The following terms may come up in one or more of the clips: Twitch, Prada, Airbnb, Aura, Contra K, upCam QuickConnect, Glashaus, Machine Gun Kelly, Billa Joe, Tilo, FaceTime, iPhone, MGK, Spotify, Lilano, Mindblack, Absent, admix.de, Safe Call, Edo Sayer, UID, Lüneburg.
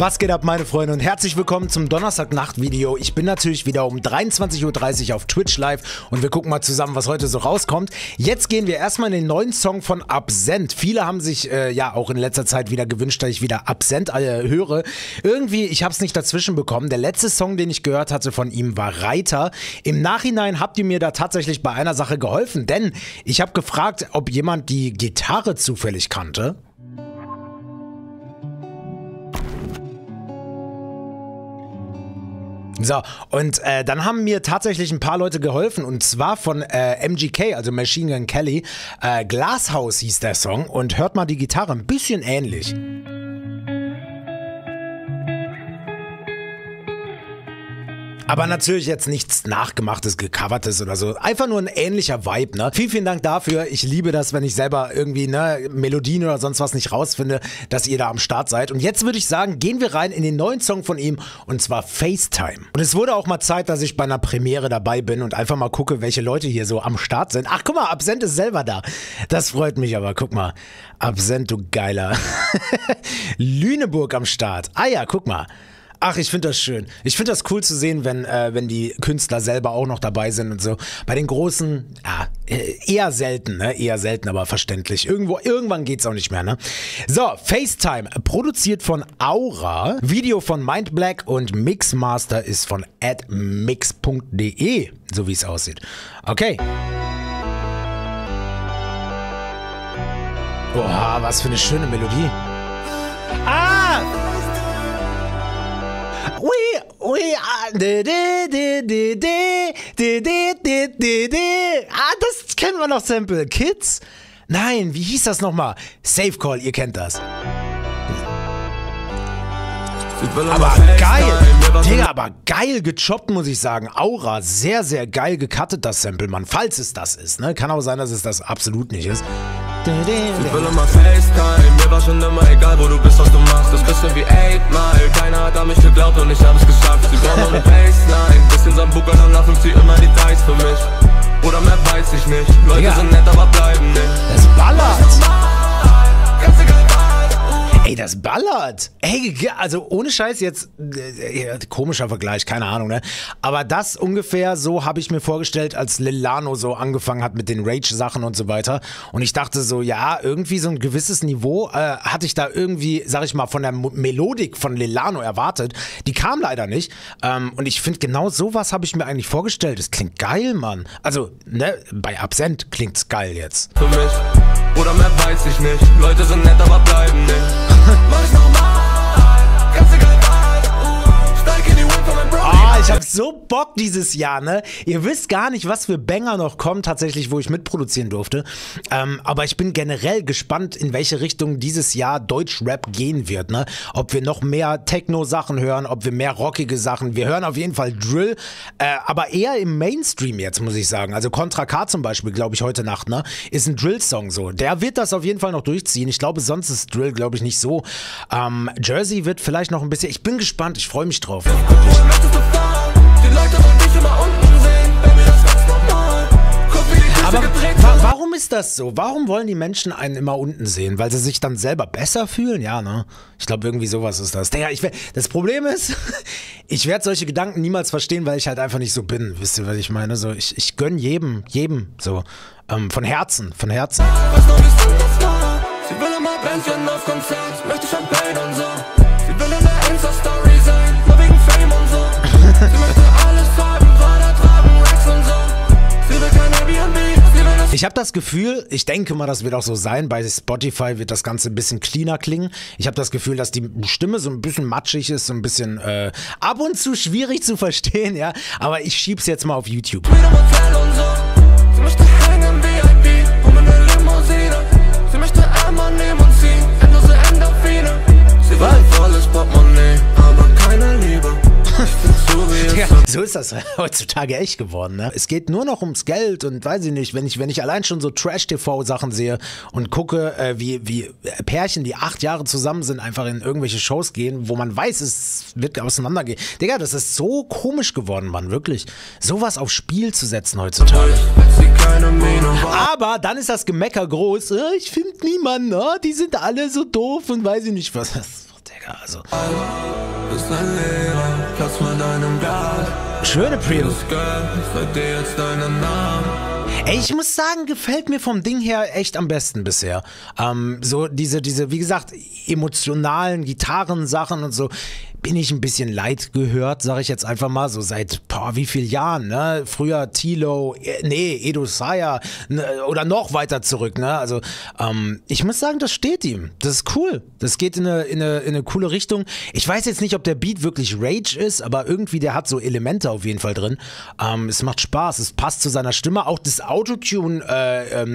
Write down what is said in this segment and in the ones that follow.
Was geht ab, meine Freunde, und herzlich willkommen zum Donnerstagnacht-Video. Ich bin natürlich wieder um 23:30 Uhr auf Twitch live und wir gucken mal zusammen, was heute so rauskommt. Jetzt gehen wir erstmal in den neuen Song von Absent. Viele haben sich ja auch in letzter Zeit wieder gewünscht, dass ich wieder Absent höre. Irgendwie, ich habe es nicht dazwischen bekommen. Der letzte Song, den ich gehört hatte von ihm, war Reiter. Im Nachhinein habt ihr mir da tatsächlich bei einer Sache geholfen, denn ich habe gefragt, ob jemand die Gitarre zufällig kannte. So, und dann haben mir tatsächlich ein paar Leute geholfen, und zwar von MGK, also Machine Gun Kelly. Glashaus hieß der Song, und hört mal die Gitarre, ein bisschen ähnlich. Aber natürlich jetzt nichts Nachgemachtes, Gecovertes oder so. Einfach nur ein ähnlicher Vibe, ne? Vielen, vielen Dank dafür. Ich liebe das, wenn ich selber irgendwie, ne, Melodien oder sonst was nicht rausfinde, dass ihr da am Start seid. Und jetzt würde ich sagen, gehen wir rein in den neuen Song von ihm, und zwar FaceTime. Und es wurde auch mal Zeit, dass ich bei einer Premiere dabei bin und einfach mal gucke, welche Leute hier so am Start sind. Ach, guck mal, Absent ist selber da. Das freut mich aber, guck mal. Absent, du Geiler. Lüneburg am Start. Ah ja, guck mal. Ach, ich finde das schön. Ich finde das cool zu sehen, wenn die Künstler selber auch noch dabei sind und so. Bei den Großen, ja, eher selten, ne? Eher selten, aber verständlich. Irgendwann geht's auch nicht mehr, ne? So, FaceTime, produziert von Aura. Video von Mindblack und Mixmaster ist von admix.de, so wie es aussieht. Okay. Oha, was für eine schöne Melodie. Ah! Ah, das kennen wir noch, Sample. Kids? Nein, wie hieß das nochmal? Safe Call, ihr kennt das. Aber geil. Digga, aber geil gechoppt, muss ich sagen. Aura, sehr, sehr geil gecuttet, das Sample, Mann. Falls es das ist, ne? Kann auch sein, dass es das absolut nicht ist. Ich will immer FaceTime, mir war schon immer egal, wo du bist, was du machst. Das bisschen wie 8 Mile, keiner hat an mich geglaubt und ich hab es geschafft. Sie braucht noch eine Baseline, bisschen Sambuka, danach nimmt sie immer die Dice für mich. Oder mehr weiß ich nicht, Leute sind nett, aber bleiben nicht. Das ballert! Ey, das ballert! Ey, also ohne Scheiß jetzt, komischer Vergleich, keine Ahnung, ne? Aber das ungefähr so habe ich mir vorgestellt, als Lilano so angefangen hat mit den Rage-Sachen und so weiter. Und ich dachte so, ja, irgendwie so ein gewisses Niveau hatte ich da irgendwie, sag ich mal, von der Melodik von Lilano erwartet. Die kam leider nicht. Und ich finde, genau sowas habe ich mir eigentlich vorgestellt. Das klingt geil, Mann. Also, ne, bei Absent klingt's geil jetzt. Für mich, oder mehr weiß ich nicht. Leute sind nett, aber bleiben nicht. Mach ich nochmal. Ich hab so Bock dieses Jahr, ne? Ihr wisst gar nicht, was für Banger noch kommen, tatsächlich, wo ich mitproduzieren durfte. Aber ich bin generell gespannt, in welche Richtung dieses Jahr Deutschrap gehen wird, ne? Ob wir noch mehr Techno-Sachen hören, ob wir mehr rockige Sachen. Wir hören auf jeden Fall Drill, aber eher im Mainstream jetzt, muss ich sagen. Also Contra K zum Beispiel, glaube ich, heute Nacht, ne? Ist ein Drill-Song so. Der wird das auf jeden Fall noch durchziehen. Ich glaube, sonst ist Drill, glaube ich, nicht so. Jersey wird vielleicht noch ein bisschen. Ich bin gespannt, ich freue mich drauf. Aber warum ist das so? Warum wollen die Menschen einen immer unten sehen? Weil sie sich dann selber besser fühlen? Ja, ne? Ich glaube, irgendwie sowas ist das. Naja, das Problem ist, ich werde solche Gedanken niemals verstehen, weil ich halt einfach nicht so bin. Wisst ihr, was ich meine? So, ich gönne jedem so. Von Herzen, von Herzen. Sie will immer Bändchen auf Konzert, möchte Champagne und so. Sie will in der Insta-Story sein, nur wegen Fame und so. Sie möchte alles haben, Prada tragen, Rex und so. Sie will kein Airbnb. Ich habe das Gefühl, ich denke mal, das wird auch so sein, bei Spotify wird das Ganze ein bisschen cleaner klingen. Ich habe das Gefühl, dass die Stimme so ein bisschen matschig ist, so ein bisschen ab und zu schwierig zu verstehen, ja. Aber ich schieb's jetzt mal auf YouTube. Ja, so ist das heutzutage echt geworden, ne? Es geht nur noch ums Geld und weiß ich nicht, wenn ich allein schon so Trash-TV-Sachen sehe und gucke, wie Pärchen, die 8 Jahre zusammen sind, einfach in irgendwelche Shows gehen, wo man weiß, es wird auseinandergehen. Digga, das ist so komisch geworden, Mann, wirklich. Sowas aufs Spiel zu setzen heutzutage. Aber dann ist das Gemecker groß. Ich finde niemanden, ne? Die sind alle so doof und weiß ich nicht was. Digga. Also. Schöne Preview. Ey, ich muss sagen, gefällt mir vom Ding her echt am besten bisher. So diese, wie gesagt, emotionalen Gitarrensachen und so, bin ich ein bisschen leid gehört, sag ich jetzt einfach mal, so seit, boah, wie viel Jahren, ne? Früher Tilo, Edo Sayer, ne, oder noch weiter zurück, ne? Also, ich muss sagen, das steht ihm. Das ist cool. Das geht in eine coole Richtung. Ich weiß jetzt nicht, ob der Beat wirklich Rage ist, aber irgendwie, der hat so Elemente auf jeden Fall drin. Es macht Spaß, es passt zu seiner Stimme. Auch das Autotune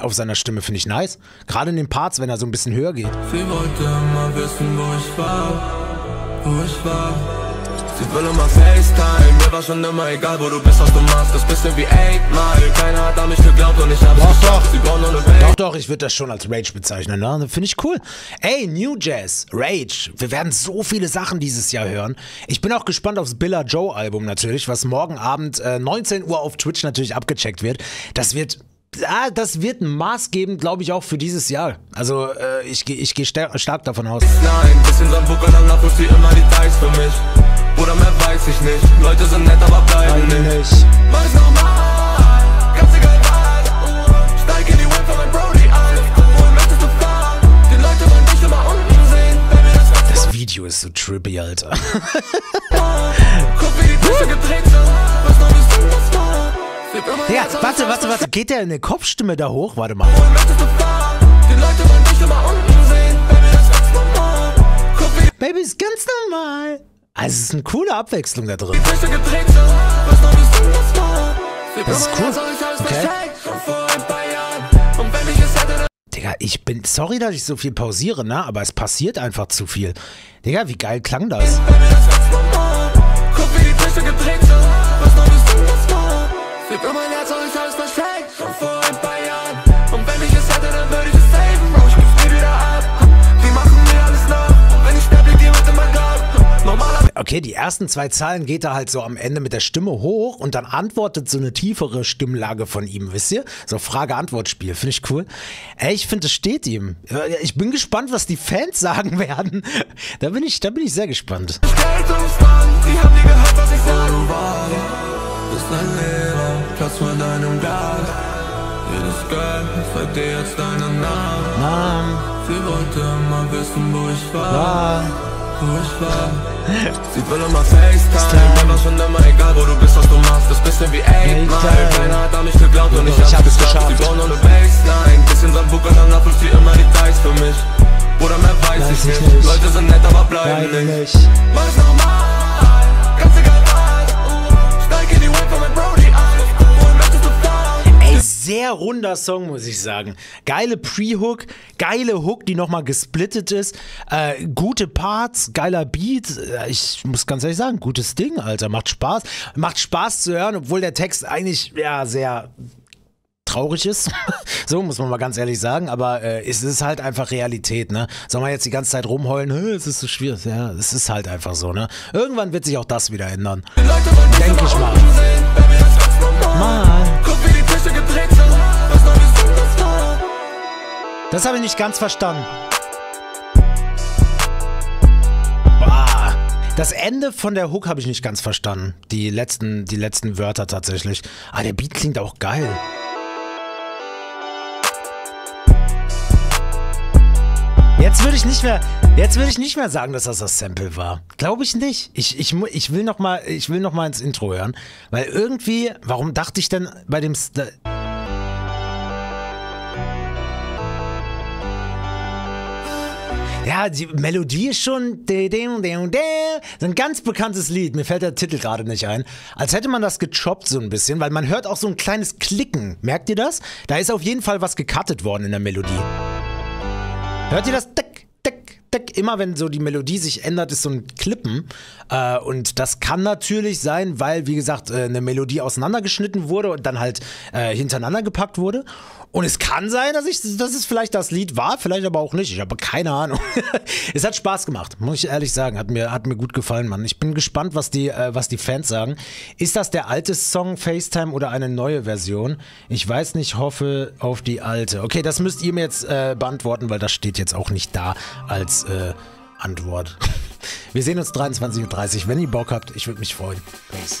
auf seiner Stimme finde ich nice. Gerade in den Parts, wenn er so ein bisschen höher geht. Sie wollte mal wissen, wo ich war. Sie will immer FaceTime, mir war schon immer egal, wo du bist, was du machst. Das bisschen wie 8 Mile, keiner hat an mich geglaubt und ich hab's geschafft. Sie brauchen nur eine Welt. Doch, ich würde das schon als Rage bezeichnen, ne? Finde ich cool. Ey, New Jazz, Rage, wir werden so viele Sachen dieses Jahr hören. Ich bin auch gespannt aufs Billa Joe Album natürlich, was morgen Abend 19 Uhr auf Twitch natürlich abgecheckt wird. Das wird maßgebend, glaube ich, auch für dieses Jahr. Also, ich gehe stark davon aus. Nein, bisschen Sandbuckel, dann nach sie immer Details für mich. Oder mehr weiß ich nicht. Leute sind nett, aber bleiben nicht. Weiß normal, ganz egal was. Steig in die Web von meinem Brody ein. Wohin möchtest du fahren? Die Leute wollen dich immer unten sehen. Baby, das Video ist so trippy, Alter. Guck, wie die Tische gedreht sind. Was noch bist du, was war? Ja, warte. Geht der in der Kopfstimme da hoch? Warte mal. Baby ist ganz normal. Also es ist eine coole Abwechslung da drin. Das ist cool. Okay. Digga, ich bin... Sorry, dass ich so viel pausiere, ne? Aber es passiert einfach zu viel. Digga, wie geil klang das? Okay, die ersten zwei Zeilen geht er halt so am Ende mit der Stimme hoch und dann antwortet so eine tiefere Stimmlage von ihm, wisst ihr? So Frage-Antwort-Spiel, finde ich cool. Ey, ich finde, es steht ihm. Ich bin gespannt, was die Fans sagen werden. Da bin ich sehr gespannt. Die haben nie gehört, was ich sagen wollte. Bist ein Lehrer, Platz vor deinem Glas. Jedes Girl fragt dir jetzt deinen Namen. Sie wollte immer wissen, wo ich war. Sie will immer FaceTime. Mir war schon immer egal, wo du bist, was du machst. Das bisschen wie 8 Mile. Keiner hat an mich geglaubt und ich hab's geschafft. Sie brauchen nur eine Baseline. Bisschen Sandbuckel, dann lachen sie immer die Details für mich. Oder mehr weiß ich nicht. Leute sind nett, aber bleiben nicht. Weiß normal, ganz egal. Ey, sehr runder Song, muss ich sagen. Geile Pre-Hook, geile Hook, die nochmal gesplittet ist. Gute Parts, geiler Beat. Ich muss ganz ehrlich sagen, gutes Ding, Alter. Macht Spaß. Macht Spaß zu hören, obwohl der Text eigentlich, ja, sehr... traurig ist, so muss man mal ganz ehrlich sagen, aber es ist halt einfach Realität, ne? Sollen wir jetzt die ganze Zeit rumheulen, es ist so schwierig, ja, es ist halt einfach so, ne? Irgendwann wird sich auch das wieder ändern. Denke ich mal. Das habe ich nicht ganz verstanden. Das Ende von der Hook habe ich nicht ganz verstanden. Die letzten Wörter tatsächlich. Ah, der Beat klingt auch geil. Jetzt würde ich nicht mehr sagen, dass das Sample war. Glaube ich nicht. Ich will nochmal ins Intro hören. Weil irgendwie, warum dachte ich denn bei dem... Ja, die Melodie ist schon... So ein ganz bekanntes Lied. Mir fällt der Titel gerade nicht ein. Als hätte man das gechoppt so ein bisschen, weil man hört auch so ein kleines Klicken. Merkt ihr das? Da ist auf jeden Fall was gecuttet worden in der Melodie. Hört ihr das? Tick, tick, tick. Immer wenn so die Melodie sich ändert, ist so ein Klippen. Und das kann natürlich sein, weil, wie gesagt, eine Melodie auseinandergeschnitten wurde und dann halt hintereinander gepackt wurde. Und es kann sein, dass es vielleicht das Lied war, vielleicht aber auch nicht. Ich habe keine Ahnung. Es hat Spaß gemacht, muss ich ehrlich sagen. Hat mir gut gefallen, Mann. Ich bin gespannt, was die Fans sagen. Ist das der alte Song FaceTime oder eine neue Version? Ich weiß nicht, hoffe auf die alte. Okay, das müsst ihr mir jetzt beantworten, weil das steht jetzt auch nicht da als Antwort. Wir sehen uns 23:30 Uhr. Wenn ihr Bock habt, ich würde mich freuen. Peace.